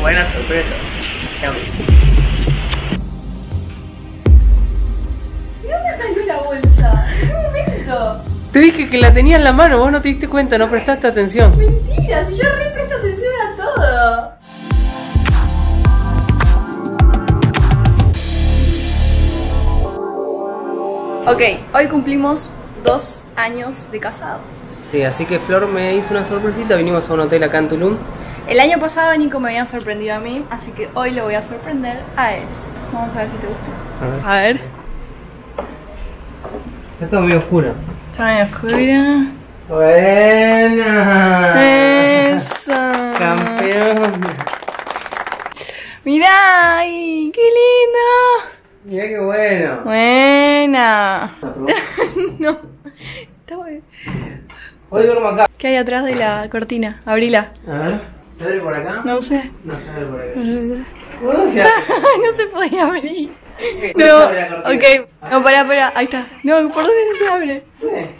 buenas sorpresas. ¿De dónde salió la bolsa? ¿En un momento? Te dije que la tenía en la mano, vos no te diste cuenta, no prestaste atención. Mentira, si yo re presto atención a todo. Ok, hoy cumplimos 2 años de casados. Sí, así que Flor me hizo una sorpresita, vinimos a un hotel acá en Tulum. El año pasado Nico me había sorprendido a mí, así que hoy lo voy a sorprender a él. Vamos a ver si te gusta. A ver. Está muy oscura. Está muy oscura. Buena. Eso. Campeón. Mirá, ay, qué lindo. Mirá qué bueno. Buena. No. Está bueno. Hoy duermo acá. ¿Qué hay atrás de la cortina? Abrila. A ver. ¿Se abre por acá? No sé. No se abre por acá. ¿Cómo se abre? No se podía abrir. No, se abre la cortina. Ok. No, pará. Ahí está. No, ¿por dónde se abre? ¿Qué?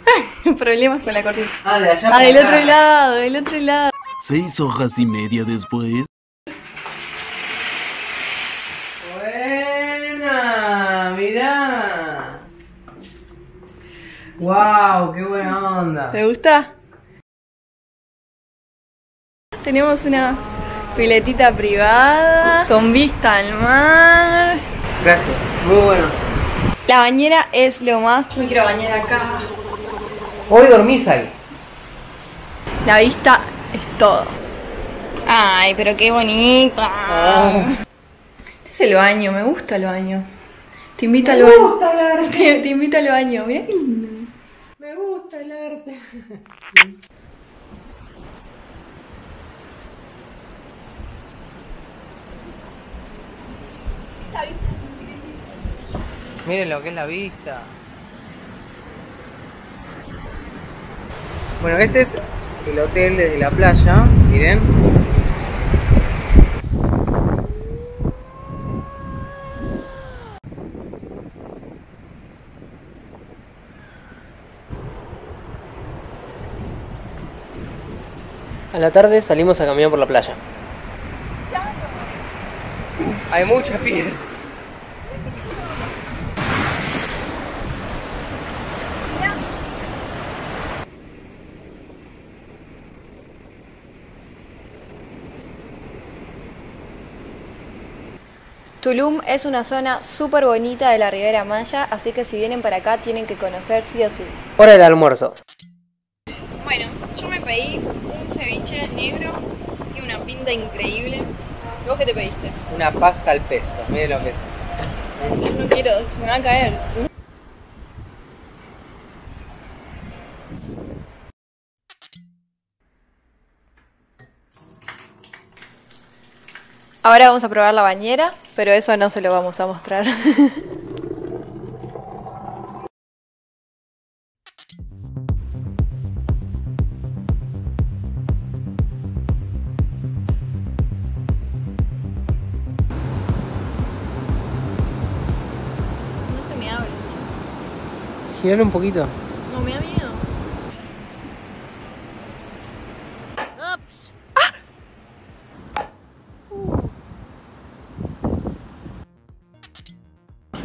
Problemas con la cortina. Ah, de allá. Ah, del acá. Otro lado, del otro lado. 6 hojas y media después. Mirá. Wow, qué buena onda. ¿Te gusta? Tenemos una piletita privada con vista al mar. Gracias, muy bueno. La bañera es lo más. Me quiero bañar acá. Hoy dormís ahí. La vista es todo. Ay, pero qué bonita. Ah. Este es el baño, me gusta el baño. Te invito al baño. Me gusta el arte. Te invito al baño. Mirá qué lindo. Me gusta el arte. Esta vista es increíble. Miren lo que es la vista. Bueno, este es el hotel desde la playa. Miren. A la tarde salimos a caminar por la playa. Hay mucha piedra. Tulum es una zona súper bonita de la Riviera Maya, así que si vienen para acá tienen que conocer sí o sí. Hora del almuerzo. Bueno, yo me pedí un ceviche negro y una pinta increíble. ¿Vos qué te pediste? Una pasta al pesto, miren lo que es esto. No quiero, se me va a caer. Ahora vamos a probar la bañera, pero eso no se lo vamos a mostrar. Girar un poquito. No, me da miedo. Ups. ¡Ah!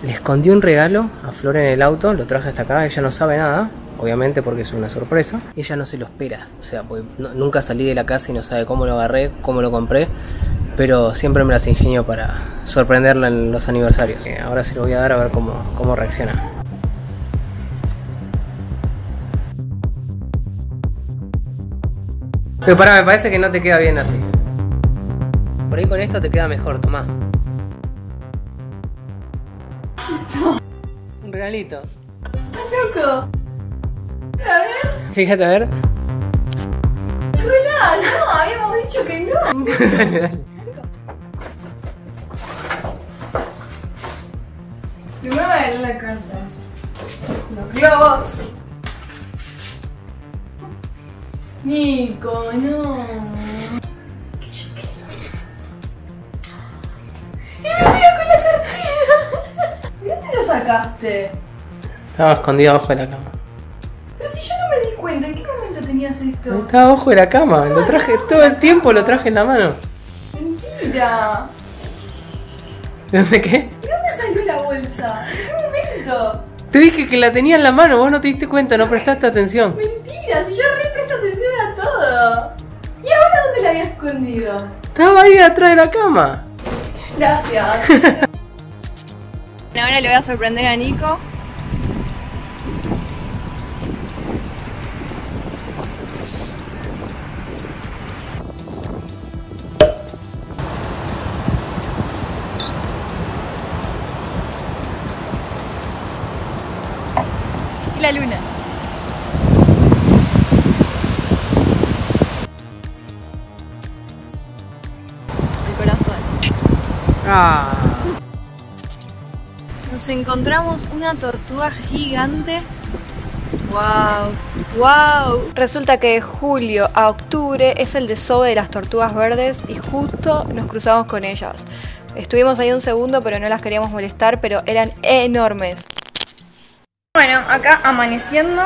Le escondí un regalo a Flor en el auto, lo traje hasta acá, ella no sabe nada, obviamente porque es una sorpresa. Ella no se lo espera, o sea, nunca salí de la casa y no sabe cómo lo agarré, cómo lo compré, pero siempre me las ingenio para sorprenderla en los aniversarios. Ahora se lo voy a dar a ver cómo reacciona. Pero pará, me parece que no te queda bien así. Por ahí con esto te queda mejor, tomá. ¿Qué es esto? Un regalito. ¡Estás loco! A ver. Fíjate, a ver. ¡Hola! No, habíamos dicho que no. Dale, dale. Primero voy a leer las cartas. Los globos. Nico, no. ¡Y me fui con la cartera! ¿De dónde lo sacaste? Estaba escondido abajo de la cama. Pero si yo no me di cuenta, ¿en qué momento tenías esto? Estaba abajo de la cama, lo traje todo el tiempo, lo traje en la mano. Mentira. ¡Mentira! ¿Dónde qué? ¿De dónde salió la bolsa? ¿En qué momento? Te dije que la tenía en la mano, vos no te diste cuenta, no prestaste atención. ¡Mentira! Si yo re presto atención a todo. ¿Y ahora dónde la había escondido? Estaba ahí atrás de la cama. Gracias. Ahora le voy a sorprender a Nico. Y la luna. El corazón. Ah. Nos encontramos una tortuga gigante. ¡Wow! ¡Wow! Resulta que de julio a octubre es el desove de las tortugas verdes y justo nos cruzamos con ellas. Estuvimos ahí un segundo, pero no las queríamos molestar, pero eran enormes. Bueno, acá amaneciendo.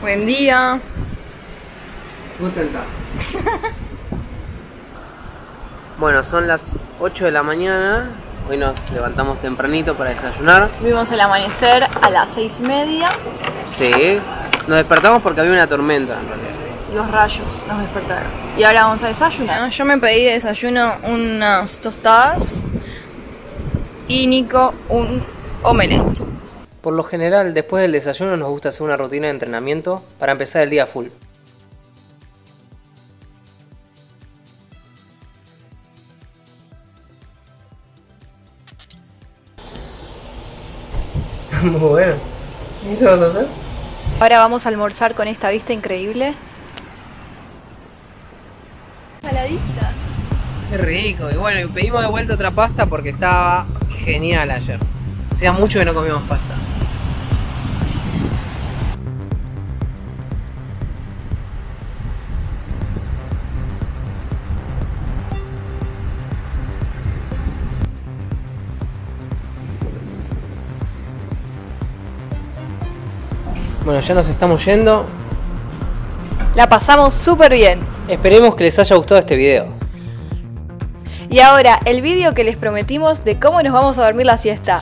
Buen día. Bueno, son las 8 de la mañana. Hoy nos levantamos tempranito para desayunar. Vimos el amanecer a las 6:30. Sí. Nos despertamos porque había una tormenta en realidad. Los rayos nos despertaron. Y ahora vamos a desayunar. Yo me pedí de desayuno unas tostadas y Nico un omelette. Por lo general, después del desayuno nos gusta hacer una rutina de entrenamiento para empezar el día full. Muy bueno. ¿Y eso vas a hacer? Ahora vamos a almorzar con esta vista increíble. Saladita. Qué rico. Y bueno, pedimos de vuelta otra pasta porque estaba genial ayer. Hacía mucho que no comíamos pasta. Bueno, ya nos estamos yendo. La pasamos súper bien. Esperemos que les haya gustado este video. Y ahora, el video que les prometimos de cómo nos vamos a dormir la siesta.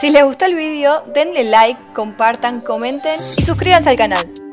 Si les gustó el video, denle like, compartan, comenten y suscríbanse al canal.